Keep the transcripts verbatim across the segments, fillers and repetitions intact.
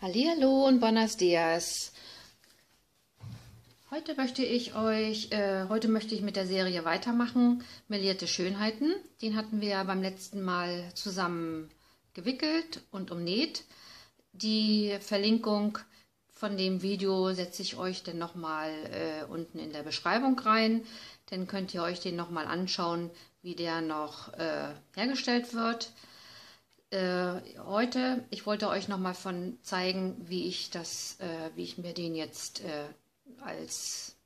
Hallihallo und buenos dias. Heute möchte ich euch, äh, heute möchte ich mit der Serie weitermachen, melierte Schönheiten. Den hatten wir ja beim letzten Mal zusammen gewickelt und umnäht. Die Verlinkung von dem Video setze ich euch dann nochmal äh, unten in der Beschreibung rein. Dann könnt ihr euch den nochmal anschauen, wie der noch äh, hergestellt wird. Heute, ich wollte euch nochmal von zeigen, wie ich das, äh, wie ich mir den jetzt äh, als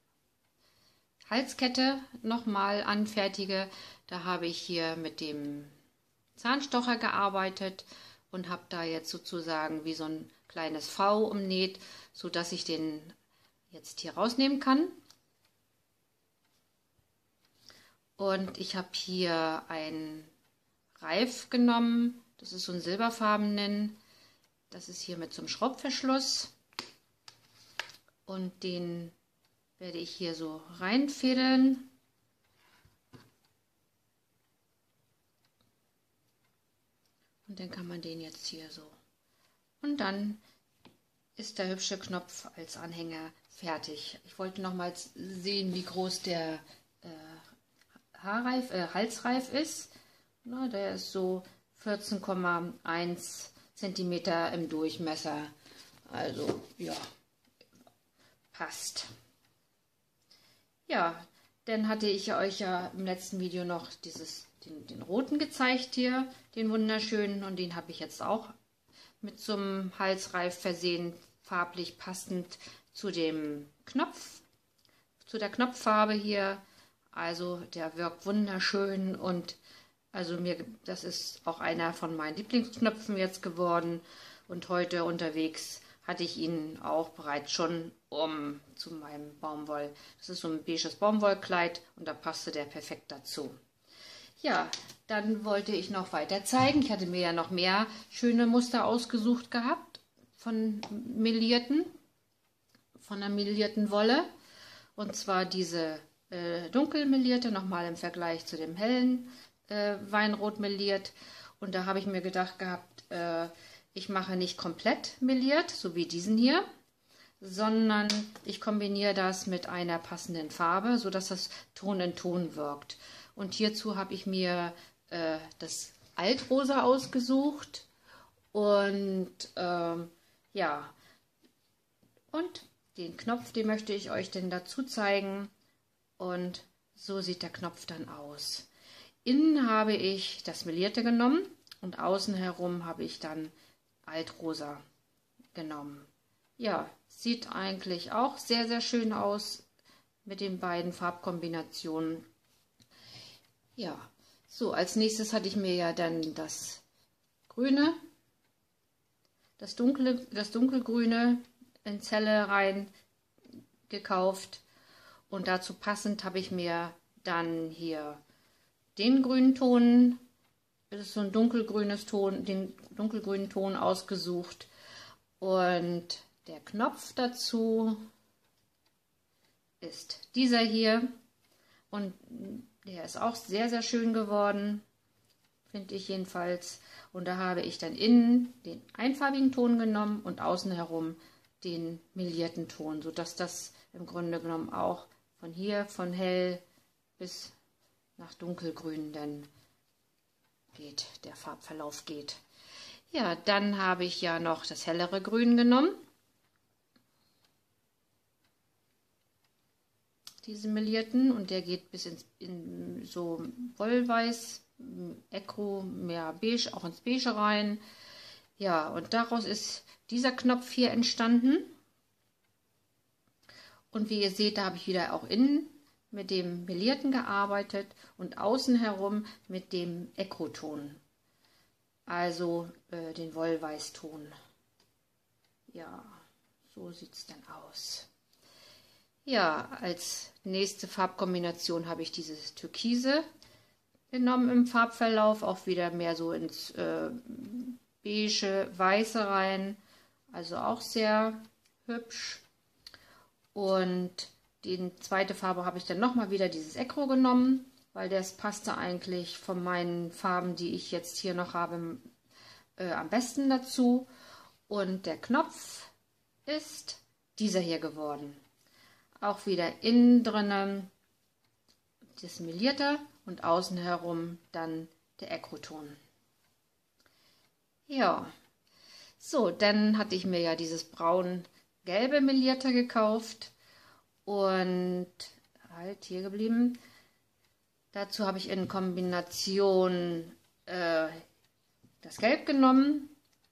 Halskette nochmal anfertige. Da habe ich hier mit dem Zahnstocher gearbeitet und habe da jetzt sozusagen wie so ein kleines V umnäht, so dass ich den jetzt hier rausnehmen kann. Und ich habe hier einen Reif genommen. Das ist so ein silberfarbenen, das ist hier mit so einem Schraubverschluss und den werde ich hier so reinfädeln. Und dann kann man den jetzt hier so. Und dann ist der hübsche Knopf als Anhänger fertig. Ich wollte nochmal sehen, wie groß der äh, Haarreif, äh, Halsreif ist. Na, der ist so vierzehn Komma eins Zentimeter im Durchmesser, also ja, passt. Ja, dann hatte ich euch ja im letzten Video noch dieses, den, den roten gezeigt hier, den wunderschönen, und den habe ich jetzt auch mit so einem Halsreif versehen, farblich passend zu dem Knopf, zu der Knopffarbe hier. Also der wirkt wunderschön und also mir, das ist auch einer von meinen Lieblingsknöpfen jetzt geworden. Und heute unterwegs hatte ich ihn auch bereits schon um zu meinem Baumwoll. Das ist so ein beiges Baumwollkleid und da passte der perfekt dazu. Ja, dann wollte ich noch weiter zeigen. Ich hatte mir ja noch mehr schöne Muster ausgesucht gehabt von melierten, von der melierten Wolle. Und zwar diese äh, dunkel melierte, nochmal im Vergleich zu dem hellen Weinrot meliert. Und da habe ich mir gedacht gehabt, äh, ich mache nicht komplett meliert, so wie diesen hier, sondern ich kombiniere das mit einer passenden Farbe, sodass das Ton in Ton wirkt. Und hierzu habe ich mir äh, das Altrosa ausgesucht und äh, ja, und den Knopf, den möchte ich euch denn dazu zeigen. Und so sieht der Knopf dann aus. Innen habe ich das Melierte genommen und außen herum habe ich dann Altrosa genommen. Ja, sieht eigentlich auch sehr, sehr schön aus mit den beiden Farbkombinationen. Ja, so als nächstes hatte ich mir ja dann das Grüne, das dunkle, das dunkelgrüne in Zelle rein gekauft und dazu passend habe ich mir dann hier den grünen Ton, das ist so ein dunkelgrünes Ton, den dunkelgrünen Ton ausgesucht und der Knopf dazu ist dieser hier und der ist auch sehr, sehr schön geworden, finde ich jedenfalls. Und da habe ich dann innen den einfarbigen Ton genommen und außen herum den melierten Ton, sodass das im Grunde genommen auch von hier, von hell bis nach dunkelgrün dann geht, der Farbverlauf geht. Ja, dann habe ich ja noch das hellere Grün genommen. Diesen melierten und der geht bis ins in so Wollweiß, Eckro, mehr Beige, auch ins Beige rein. Ja, und daraus ist dieser Knopf hier entstanden. Und wie ihr seht, da habe ich wieder auch innen mit dem Melierten gearbeitet und außen herum mit dem Eckroton, also äh, den Wollweißton. Ja, so sieht es dann aus. Ja, als nächste Farbkombination habe ich dieses Türkise genommen im Farbverlauf, auch wieder mehr so ins äh, beige, weiße rein, also auch sehr hübsch. Und die zweite Farbe habe ich dann nochmal wieder dieses Eckro genommen, weil das passte eigentlich von meinen Farben, die ich jetzt hier noch habe, äh, am besten dazu. und der Knopf ist dieser hier geworden. Auch wieder innen drinnen das Melierte und außen herum dann der Eckroton. Ja, so, dann hatte ich mir ja dieses braun-gelbe Melierte gekauft und halt hier geblieben. Dazu habe ich in Kombination äh, das Gelb genommen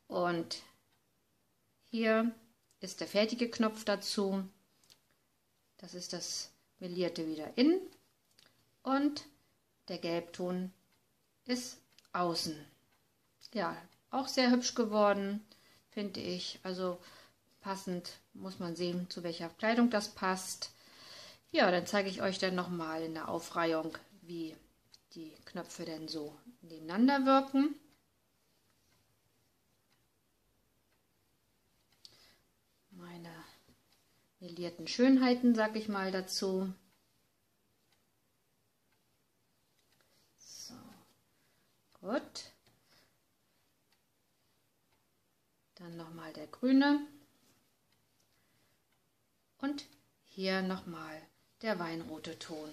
und hier ist der fertige Knopf dazu. Das ist das Melierte wieder innen und der Gelbton ist außen. Ja, auch sehr hübsch geworden, finde ich. Also passend, muss man sehen, zu welcher Kleidung das passt. Ja, dann zeige ich euch dann nochmal in der Aufreihung, wie die Knöpfe denn so nebeneinander wirken. Meine melierten Schönheiten, sag ich mal dazu. So, gut. Dann nochmal der grüne. Und hier nochmal der weinrote Ton.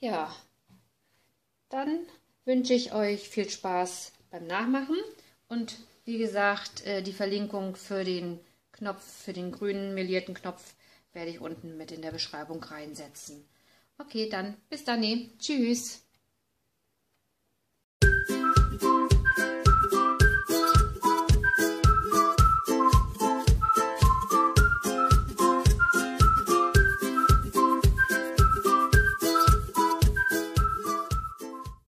Ja, dann wünsche ich euch viel Spaß beim Nachmachen. Und wie gesagt, die Verlinkung für den Knopf, für den grünen melierten Knopf, werde ich unten mit in der Beschreibung reinsetzen. Okay, dann bis dann. Tschüss.